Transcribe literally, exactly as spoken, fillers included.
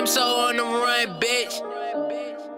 Nimso on the run, bitch.